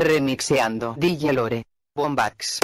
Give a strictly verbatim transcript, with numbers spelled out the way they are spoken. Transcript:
Remixeando D J Lore Bombas.